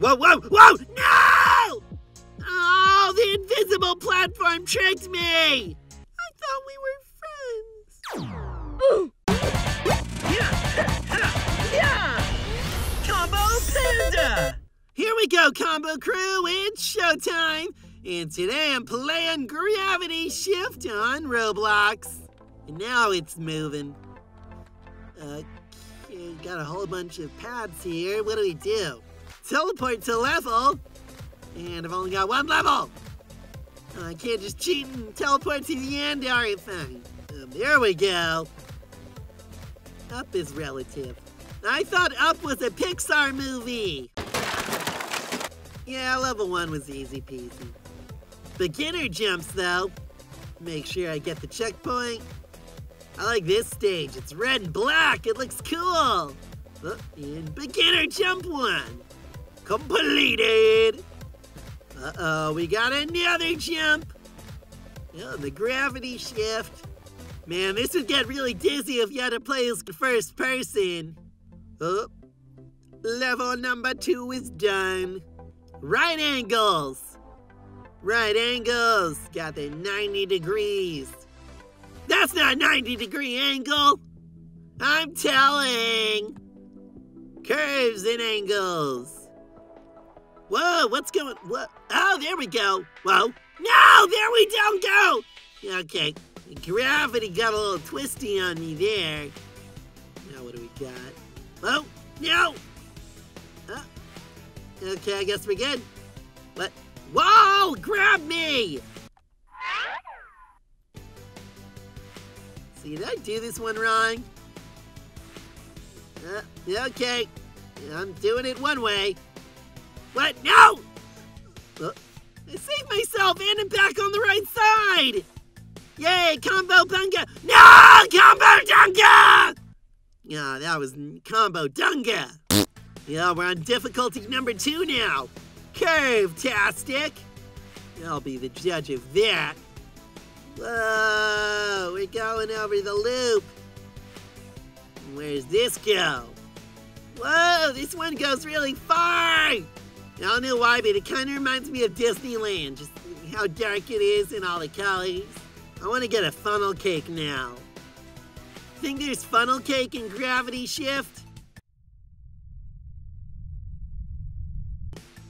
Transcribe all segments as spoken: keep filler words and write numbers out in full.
Whoa, whoa, whoa! No! Oh, the invisible platform tricked me! I thought we were friends. Ooh. Yeah. Yeah. Combo Panda! Here we go, Combo Crew. It's showtime. And today I'm playing Gravity Shift on Roblox. And now it's moving. Okay, got a whole bunch of pads here. What do we do? Teleport to level. And I've only got one level. Oh, I can't just cheat and teleport to the end or anything. Um, there we go. Up is relative. I thought Up was a Pixar movie. Yeah, level one was easy peasy. Beginner jumps, though. Make sure I get the checkpoint. I like this stage. It's red and black. It looks cool. Oh, and beginner jump one. Completed. Uh-oh, we got another jump. Oh, the gravity shift. Man, this would get really dizzy if you had to play as first person. Oh, level number two is done. Right angles. Right angles. Got the ninety degrees. That's not a ninety degree angle. I'm telling. Curves and angles. Whoa, what's going, what? Oh, there we go. Whoa. No, there we don't go. Okay, gravity got a little twisty on me there. Now what do we got? Whoa, no. Oh. Okay, I guess we're good. What? Whoa, grab me. See, did I do this one wrong? Uh, okay, I'm doing it one way. What? No! Oh, I saved myself and I'm back on the right side! Yay, Combo Bunga! No! Combo Dunga! Yeah, oh, that was Combo Dunga. Yeah, we're on difficulty number two now. Curve-tastic. I'll be the judge of that. Whoa, we're going over the loop. Where's this go? Whoa, this one goes really far! I don't know why, but it kind of reminds me of Disneyland. Just how dark it is and all the colors. I want to get a funnel cake now. Think there's funnel cake in Gravity Shift?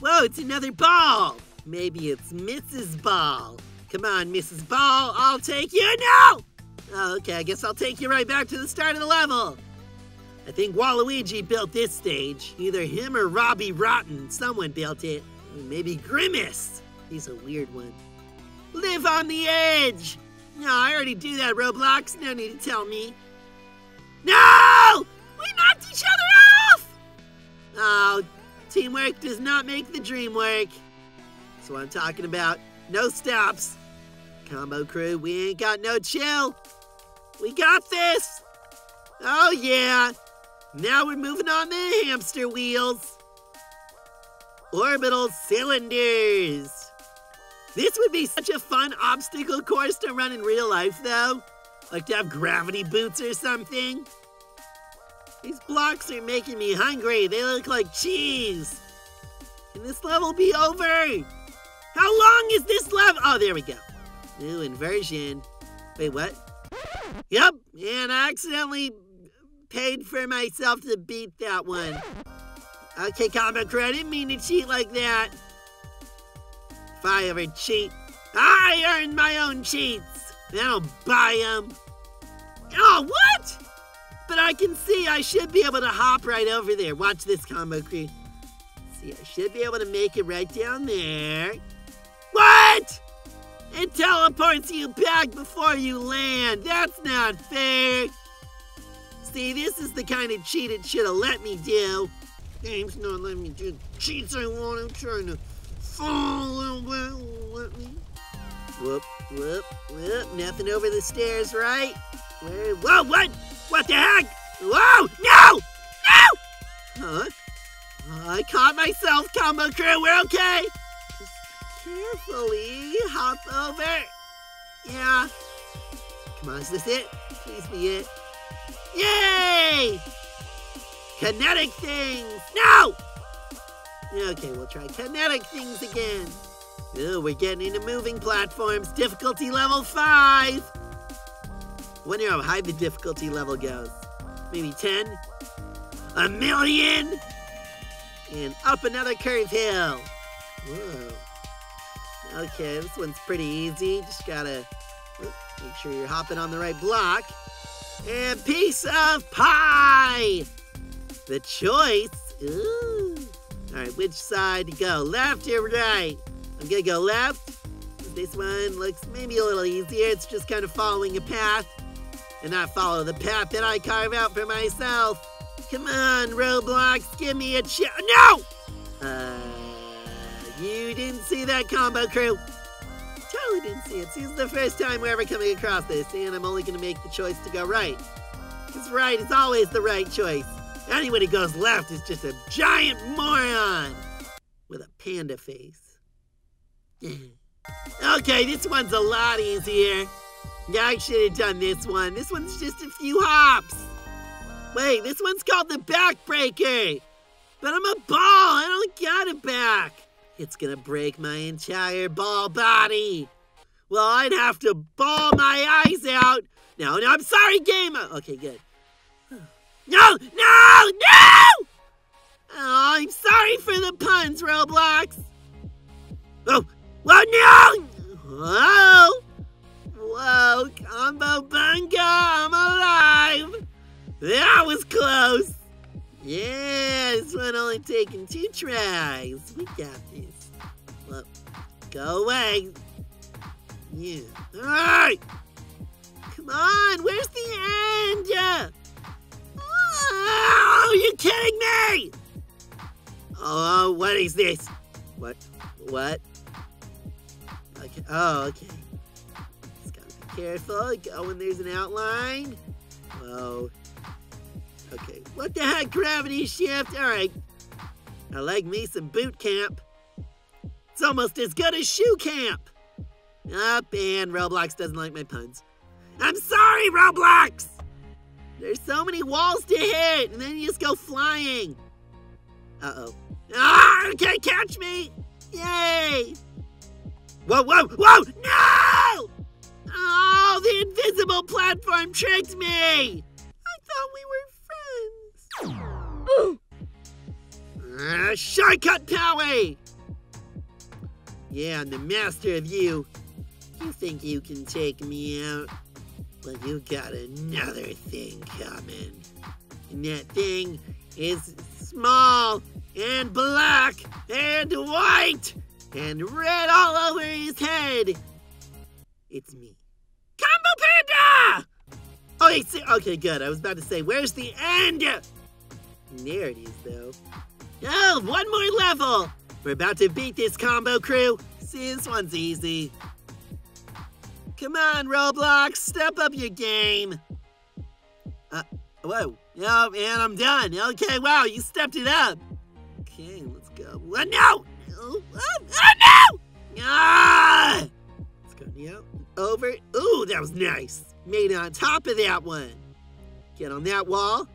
Whoa, it's another ball. Maybe it's Missus Ball. Come on, Missus Ball, I'll take you. No! Oh, okay, I guess I'll take you right back to the start of the level. I think Waluigi built this stage. Either him or Robbie Rotten. Someone built it. Maybe Grimace. He's a weird one. Live on the edge. No, I already do that, Roblox. No need to tell me. No! We knocked each other off! Oh, teamwork does not make the dream work. That's what I'm talking about. No stops. Combo Crew, we ain't got no chill. We got this. Oh, yeah. Now we're moving on to hamster wheels. Orbital cylinders. This would be such a fun obstacle course to run in real life, though. Like to have gravity boots or something. These blocks are making me hungry. They look like cheese. Can this level be over? How long is this level? Oh, there we go. New inversion. Wait, what? Yep, and I accidentally paid for myself to beat that one. Okay, Combo Crew, I didn't mean to cheat like that. If I ever cheat, I earn my own cheats. I don't buy them. Oh, what? But I can see I should be able to hop right over there. Watch this, Combo Crew. See, I should be able to make it right down there. What? It teleports you back before you land. That's not fair. See, this is the kind of cheat it should have let me do. Game's not letting me do cheats I want. I'm trying to fall a little bit. Let me. Whoop, whoop, whoop. Nothing over the stairs, right? Where? Whoa, what? What the heck? Whoa, no! No! Huh? I caught myself, Combo Crew. We're okay. Carefully hop over. Yeah. Come on, is this it? Please be it. Yay! Kinetic things. No! Okay, we'll try kinetic things again. Ooh, we're getting into moving platforms. Difficulty level five. Wonder how high the difficulty level goes. Maybe ten? A million? And up another curve hill. Whoa. Okay, this one's pretty easy. Just gotta oops, make sure you're hopping on the right block. And piece of pie! The choice. Ooh. All right, which side to go? Left or right? I'm gonna go left. This one looks maybe a little easier. It's just kind of following a path. And I follow the path that I carve out for myself. Come on, Roblox, give me a ch- No! Uh, you didn't see that, Combo Crew. Totally didn't see it. See, this is the first time we're ever coming across this, and I'm only gonna make the choice to go right. Because right is always the right choice. Anyone who goes left is just a giant moron with a panda face. Okay, this one's a lot easier. Yeah, I should have done this one. This one's just a few hops. Wait, this one's called the backbreaker. But I'm a ball. I don't got a back. It's gonna break my entire ball body. Well, I'd have to ball my eyes out. No, no, I'm sorry, game. Okay, good. No, no, no! Oh, I'm sorry for the puns, Roblox. Oh, well, no! Whoa! Whoa, Combo Bunga, I'm alive! That was close! Yeah, this one only taking two tries. We got this. Well, go away. Yeah. Alright! Come on, where's the end? Oh, are you kidding me? Oh, what is this? What? What? Okay. Oh, okay. Just gotta be careful. Go when there's an outline. Whoa. Okay. What the heck? Gravity Shift. All right. I like me some boot camp. It's almost as good as shoe camp. Up and Roblox doesn't like my puns. I'm sorry, Roblox. There's so many walls to hit, and then you just go flying. Uh-oh. Ah! Okay, catch me! Yay! Whoa, whoa, whoa! No! Oh, the invisible platform tricked me! I thought we were friends. Ooh. Uh, shortcut Powie! Yeah, I'm the master of you. You think you can take me out? Well, you got another thing coming. And that thing is small and black and white. And red all over his head. It's me. Combo Panda! Oh, wait, see, okay, good. I was about to say, where's the end? There it is, though. Oh, one more level. We're about to beat this, Combo Crew. See, this one's easy. Come on, Roblox, step up your game. Uh, whoa. Oh, and I'm done. Okay, wow, you stepped it up. Okay, let's go. Uh, no! Oh, oh, oh, no! Ah! Let's go now. Over. Ooh, that was nice. Made on top of that one. Get on that wall.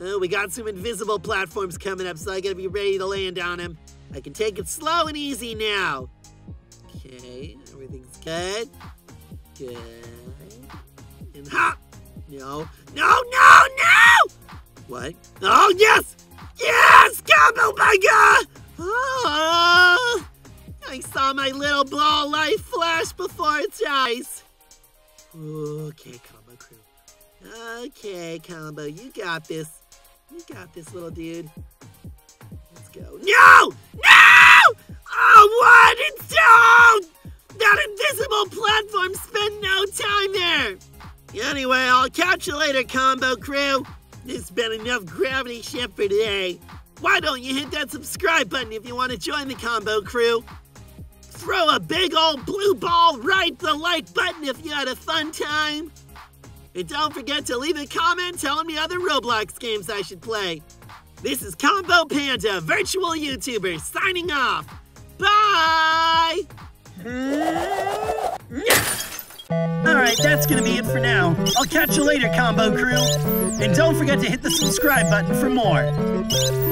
Oh, we got some invisible platforms coming up, so I gotta be ready to land on them. I can take it slow and easy now. Okay, everything's good. Good. And hop! No. No, no, no! What? Oh, yes! Yes! Combo Bunga! Oh, I saw my little ball life flash before its eyes. Okay, Combo Crew. Okay, Combo, you got this. You got this, little dude. Let's go. No! No! Oh, what? It's down! That invisible platform spent no time there! Anyway, I'll catch you later, Combo Crew. There's been enough Gravity Shift for today. Why don't you hit that subscribe button if you want to join the Combo Crew? Throw a big old blue ball right the like button if you had a fun time. And don't forget to leave a comment telling me other Roblox games I should play. This is Combo Panda, virtual YouTuber, signing off. Bye! Alright, that's gonna be it for now. I'll catch you later, Combo Crew. And don't forget to hit the subscribe button for more.